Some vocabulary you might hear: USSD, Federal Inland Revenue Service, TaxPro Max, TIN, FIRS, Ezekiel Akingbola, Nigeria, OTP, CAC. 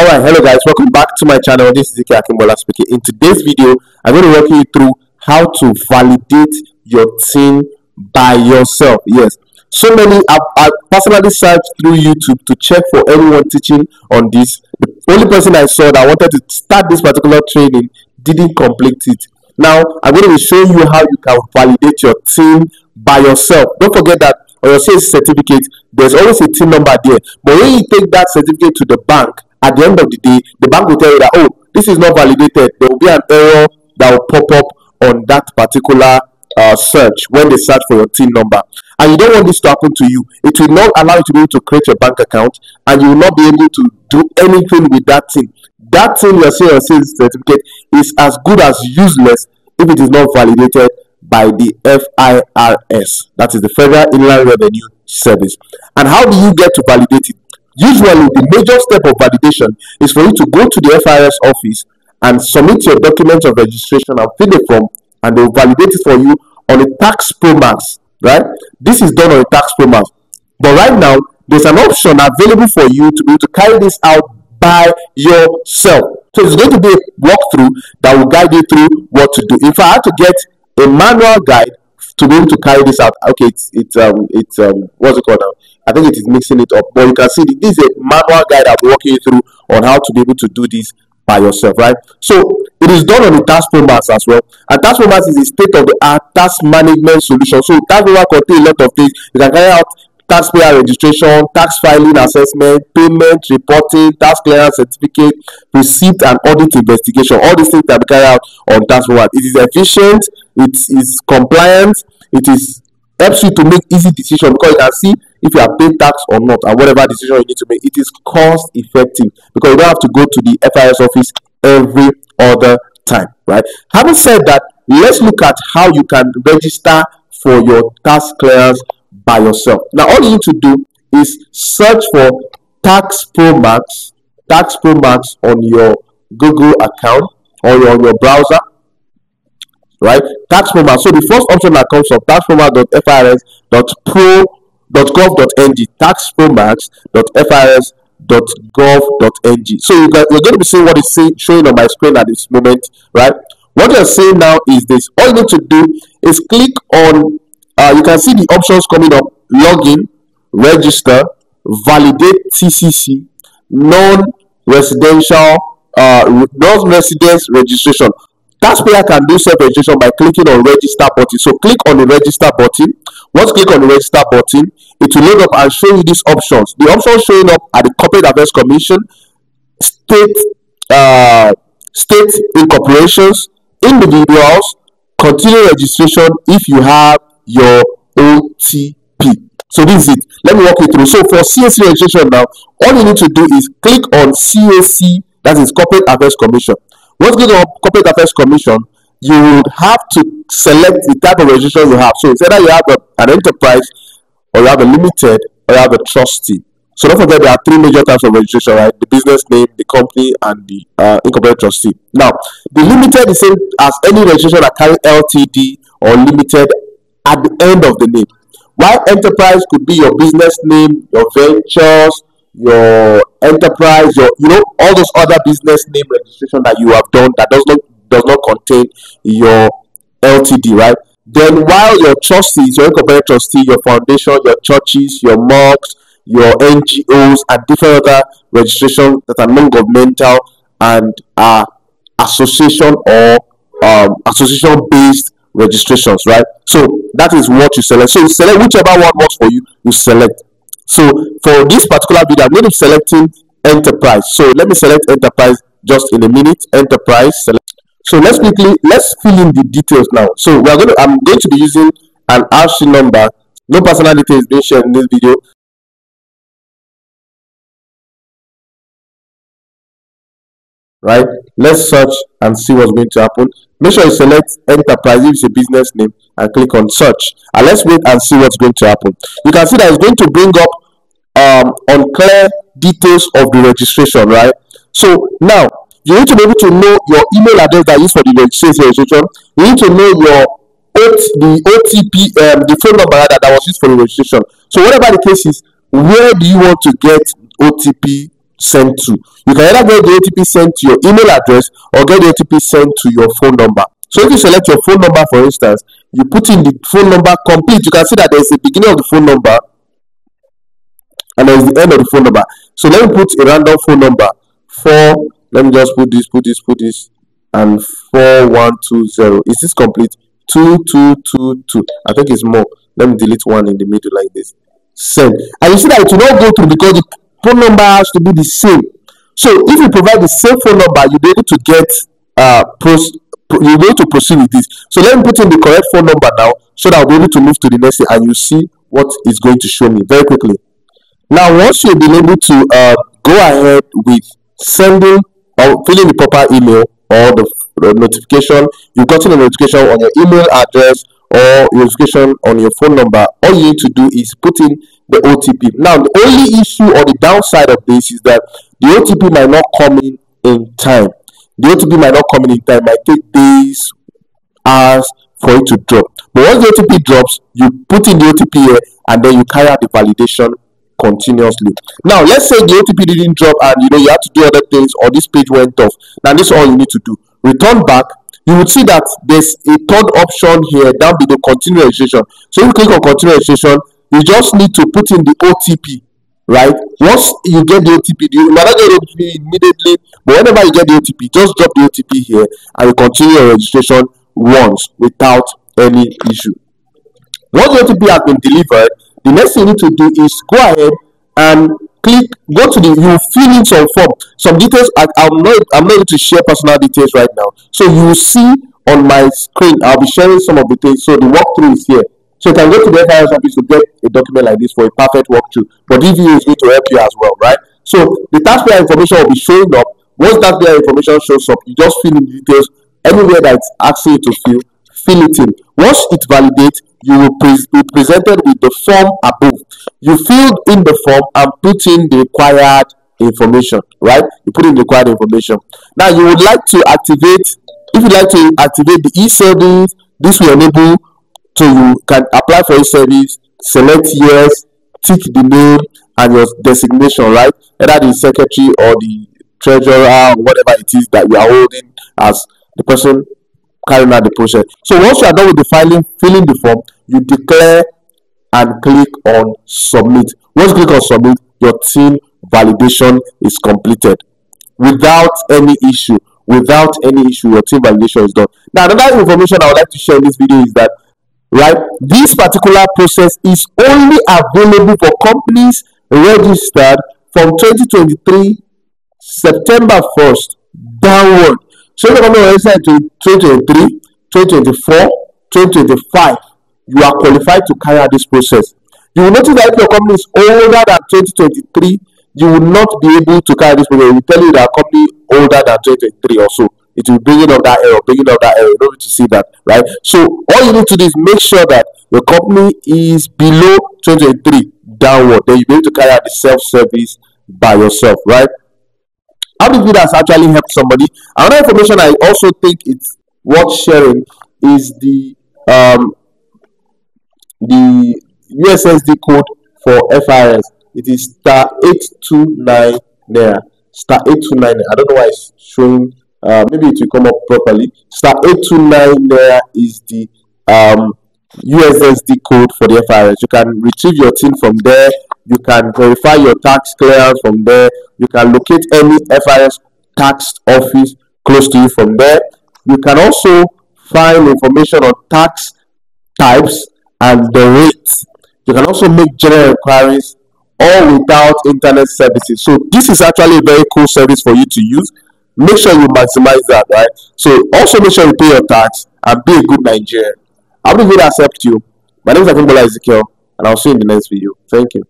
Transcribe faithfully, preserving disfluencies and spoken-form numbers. All right, hello guys, welcome back to my channel. This is Ezekiel Akingbola speaking. In today's video, I'm going to walk you through how to validate your T I N by yourself. Yes, so many I've, I've personally searched through YouTube to check for anyone teaching on this. The only person I saw that wanted to start this particular training didn't complete it. Now I'm going to be showing you how you can validate your T I N by yourself. Don't forget that on your sales certificate, there's always a T I N number there, but when you take that certificate to the bank, at the end of the day, the bank will tell you that, oh, this is not validated. There will be an error that will pop up on that particular uh, search when they search for your T I N number. And you don't want this to happen to you. It will not allow you to be able to create your bank account, and you will not be able to do anything with that T I N. That T I N you are seeing on your sales certificate is as good as useless if it is not validated by the F I R S. That is the Federal Inland Revenue Service. And how do you get to validate it? Usually, the major step of validation is for you to go to the F I R S office and submit your document of registration and fill the form, and they'll validate it for you on a TaxPro Max, right? This is done on a TaxPro Max. But right now, there's an option available for you to be able to carry this out by yourself. So it's going to be a walkthrough that will guide you through what to do. If I had to get a manual guide to be able to carry this out, okay, it's it's um it's um what's it called now? I think it is mixing it up, but you can see that this is a manual guide I'll be walking you through on how to be able to do this by yourself, right? So it is done on the TaxPro Max as well, and TaxPro Max is a state-of-the-art tax management solution. So TaxPro Max contains a lot of things. You can carry out taxpayer registration, tax filing assessment, payment, reporting, tax clearance certificate, receipt and audit investigation. All these things that we carry out on TaxPro Max. It is efficient, it is compliant, it is helps you to make easy decisions because you can see if you have paid tax or not and whatever decision you need to make. It is cost effective because you don't have to go to the F I R S office every other time, right? Having said that, let's look at how you can register for your tax clearance by yourself. Now all you need to do is search for TaxPro Max, TaxPro Max on your Google account or your, on your browser, right? TaxPro Max. So the first option that comes up, taxpromax dot F I R S dot pro dot gov dot N G, taxpromax dot F I R S dot gov dot N G. So you guys, you're going to be seeing what is showing on my screen at this moment, right? What you're seeing now is this. All you need to do is click on. Uh, you can see the options coming up: login, register, validate T C C, non-residential, uh, non-residence registration. Taxpayer can do self-registration by clicking on register button. So click on the register button. Once click on the register button, it will load up and show you these options. The options showing up are the Corporate Affairs Commission, state, uh, state incorporations, individuals, continue registration if you have your O T P. So this is it. Let me walk you through. So for C A C registration now, all you need to do is click on C A C, that is Corporate Affairs Commission. Once you go to Corporate Affairs Commission, you would have to select the type of registration you have. So it's either you have a, an enterprise, or you have a limited, or you have a trustee. So don't forget there are three major types of registration, right? The business name, the company, and the uh, incorporated trustee. Now, the limited is same as any registration that carries L T D or limited at the end of the name. While enterprise could be your business name, your ventures, your enterprise, your, you know, all those other business name registration that you have done that does not does not contain your L T D, right? Then while your trustees, your incorporated trustee, your foundation, your churches, your mosques, your N G Os, and different other registrations that are non-governmental and are association or um, association-based registrations, right? So that is what you select. So you select whichever one works for you, you select. So for this particular video, I'm going to be selecting enterprise. So let me select enterprise just in a minute. Enterprise select. So let's quickly let's fill in the details now. So we're going to I'm going to be using an R C number. No personal details being shared in this video. Right? Let's search and see what's going to happen. Make sure you select enterprise if it's a business name and click on search. And let's wait and see what's going to happen. You can see that it's going to bring up um unclear details of the registration, right? So now you need to be able to know your email address that is for the registration. You need to know your O T, the O T P, um, the phone number that, that was used for the registration. So whatever the case is, where do you want to get O T P sent to. You can either get the O T P sent to your email address or get the O T P sent to your phone number. So if you select your phone number, for instance, you put in the phone number complete, you can see that there's the beginning of the phone number and there's the end of the phone number. So let me put a random phone number. Four, let me just put this, put this, put this, and four one two zero. Is this complete? two two two two. I think it's more. Let me delete one in the middle like this. Send. And you see that it will not go through because the phone number has to be the same. So if you provide the same phone number, you'll be able to get uh post. You're going to proceed with this. So let me put in the correct phone number now so that I'll be able to move to the next thing, and you see what is going to show me very quickly. Now, once you've been able to uh, go ahead with sending or filling the proper email or the, the notification, you've gotten a notification on your email address or notification on your phone number, all you need to do is put in the O T P. Now, the only issue or the downside of this is that the O T P might not come in in time. The O T P might not come in in time, might take days, hours for it to drop. But once the O T P drops, you put in the O T P here and then you carry out the validation continuously. Now, let's say the O T P didn't drop and you know you have to do other things or this page went off. Now, this is all you need to do. Return back. You would see that there's a third option here down below, continue registration. So if you click on continue registration, you just need to put in the O T P. Right, once you get the O T P, you might not get the O T P immediately, but whenever you get the O T P, just drop the O T P here and you continue your registration once without any issue. Once the O T P has been delivered, the next thing you need to do is go ahead and click, go to the, you fill in some form, some details. I, I'm not, I'm not able to share personal details right now. So you will see on my screen, I'll be sharing some of the things. So the walkthrough is here. So you can go to the F I R S office to get a document like this for a perfect walkthrough. But D V U is going to help you as well, right? So the taxpayer information will be showing up. Once taxpayer information shows up, you just fill in the details anywhere that it's asking you to fill, fill it in. Once it validates, you will pre be presented with the form above. You filled in the form and put in the required information, right? You put in the required information. Now you would like to activate, if you'd like to activate the e-service, this will enable. So you can apply for a service, select yes, tick the name and your designation, right? Either the secretary or the treasurer, or whatever it is that you are holding as the person carrying out the process. So once you are done with the filing, filling the form, you declare and click on submit. Once you click on submit, your T I N validation is completed without any issue. Without any issue, your T I N validation is done. Now, another information I would like to share in this video is that, right, this particular process is only available for companies registered from twenty twenty-three September first downward. So if you're registered in twenty twenty-three, twenty twenty-four, twenty twenty-five, you are qualified to carry out this process. You will notice that if your company is older than twenty twenty-three, you will not be able to carry this process. It will tell you that a company older than twenty twenty-three or so. It will bring it up that error, bring it up that error. You don't need to see that, right? So all you need to do is make sure that your company is below twenty twenty-three downward. Then you'll be able to carry out the self-service by yourself, right? How this video has actually helped somebody. Another information I also think it's worth sharing is the um the U S S D code for F I R S. It is star eight two nine there. Star eight two nine. I don't know why it's showing. Uh, maybe it will come up properly. Star eight two nine there is the um, U S S D code for the F I R S. You can retrieve your T I N from there. You can verify your tax clearance from there. You can locate any F I R S tax office close to you from there. You can also find information on tax types and the rates. You can also make general inquiries all without internet services. So this is actually a very cool service for you to use. Make sure you maximize that, right? So also make sure you pay your tax and be a good Nigerian. I will accept you. My name is Akingbola Ezekiel, and I'll see you in the next video. Thank you.